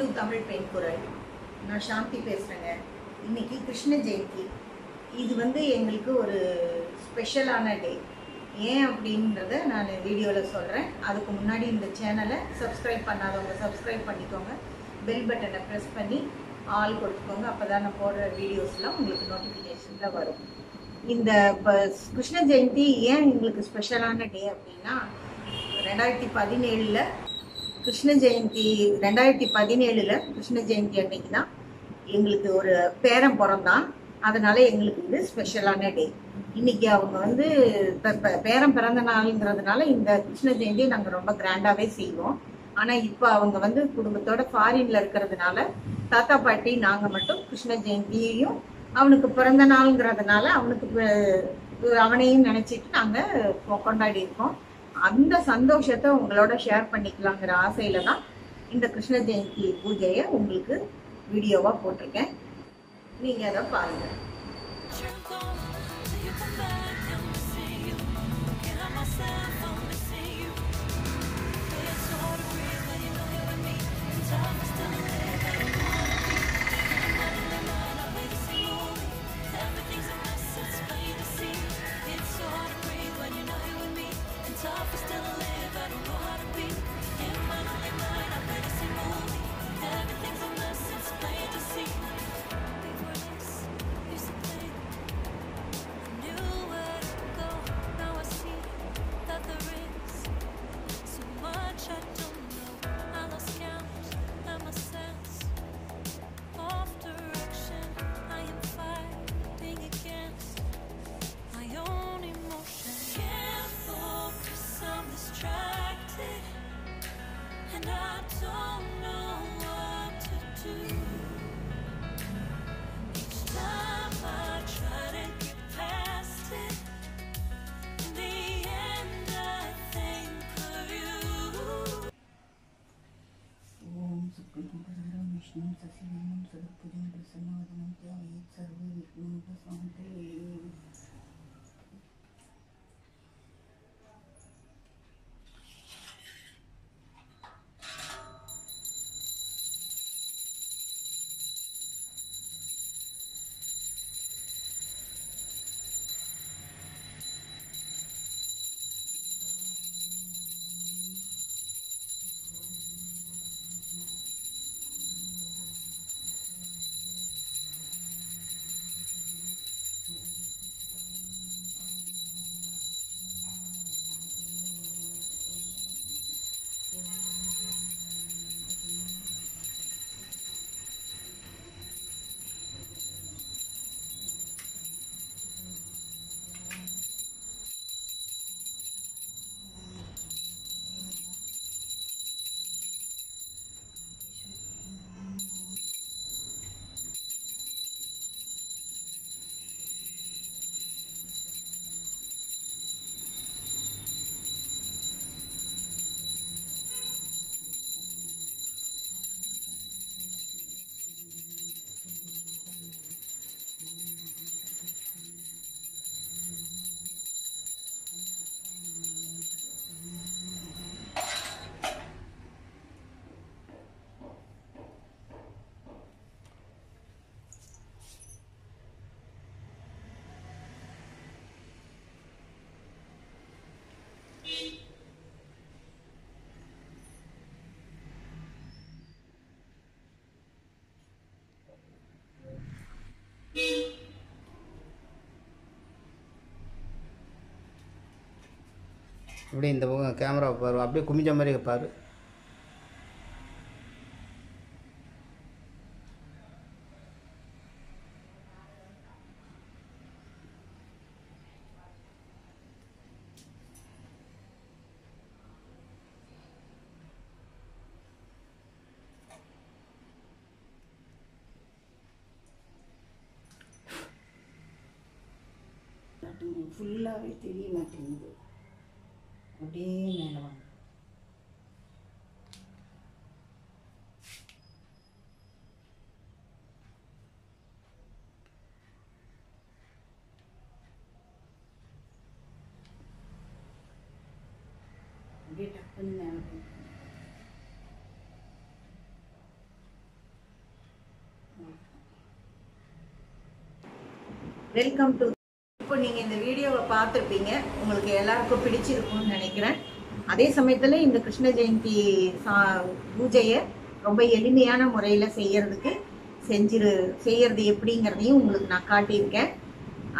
To Tamil pain குரல். நான் சாந்தி பேசுகிறேங்க. இன்றைக்கி கிருஷ்ண ஜெயந்தி. இது வந்து எங்களுக்கு ஒரு ஸ்பெஷலான டே. ஏன் அப்படின்றத நான் வீடியோவில் சொல்கிறேன். அதுக்கு முன்னாடி இந்த சேனலை சப்ஸ்கிரைப் பண்ணாதவங்க சப்ஸ்கிரைப் பண்ணிக்கோங்க. பெல் பட்டனை ப்ரெஸ் பண்ணி ஆல் கொடுத்துக்கோங்க. அப்போ தான் நான் போடுற வீடியோஸ்லாம் உங்களுக்கு நோட்டிஃபிகேஷனில் வரும். இந்த கிருஷ்ண ஜெயந்தி ஏன் எங்களுக்கு ஸ்பெஷலான டே அப்படின்னா, 2017 கிருஷ்ண ஜெயந்தி 2017 கிருஷ்ண ஜெயந்தி அன்னைக்கு தான் எங்களுக்கு ஒரு பேரன் பிறந்தான். அதனால எங்களுக்கு இது ஸ்பெஷலான டே. இன்னைக்கு அவங்க வந்து பேரன் பிறந்த நாளுங்கிறதுனால இந்த கிருஷ்ண ஜெயந்தியை நாங்கள் ரொம்ப கிராண்டாகவே செய்வோம். ஆனால் இப்போ அவங்க வந்து குடும்பத்தோட ஃபாரின்ல இருக்கிறதுனால தாத்தா பாட்டி நாங்கள் மட்டும் கிருஷ்ண ஜெயந்தியையும் அவனுக்கு பிறந்த நாளுங்கிறதுனால அவனையும் நினைச்சிட்டு நாங்கள் கொண்டாடி இருக்கோம். அந்த சந்தோஷத்தை உங்களோட ஷேர் பண்ணிக்கலாங்கிற ஆசையில தான் இந்த கிருஷ்ண ஜெயந்தி பூஜையை உங்களுக்கு வீடியோவா போட்டிருக்கேன். நீங்க அதை பாருங்க. இப்படி இந்த பக்கம் கேமராவை பாரு, அப்படியே குமிஞ்ச மாதிரி பாரு. ஃபுல்லாகவே தெரிய மாட்டேங்குது. அப்படியே மேலே வாங்க. அப்படியே டக்குன்னு மேலே वेलकम टू இப்போ நீங்க இந்த வீடியோவை பார்த்திருப்பீங்க உங்களுக்கு எல்லாருக்கும் பிடிச்சிருக்கும்னு நினைக்கிறேன் அதே சமயத்துல இந்த கிருஷ்ண ஜெயந்தி பூஜையை ரொம்ப எளிமையான முறையில செய்யிறதுக்கு செய்யிறது எப்படிங்கறதையும் உங்களுக்கு நான் காட்டியிருக்கேன்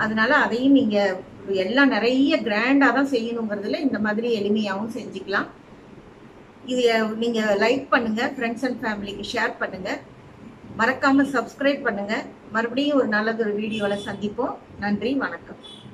அதனால அதையும் நீங்க எல்லாம் நிறைய கிராண்டா தான் செய்யணும்ங்கிறதுல இந்த மாதிரி எளிமையாவும் செஞ்சிக்கலாம் இது நீங்க லைக் பண்ணுங்க फ्रेंड्स அண்ட் ஃபேமிலிக்கு ஷேர் பண்ணுங்க மறக்காம சப்ஸ்கிரைப் பண்ணுங்க மறுபடியும் ஒரு நல்ல ஒரு வீடியோல சந்திப்போம் நன்றி வணக்கம்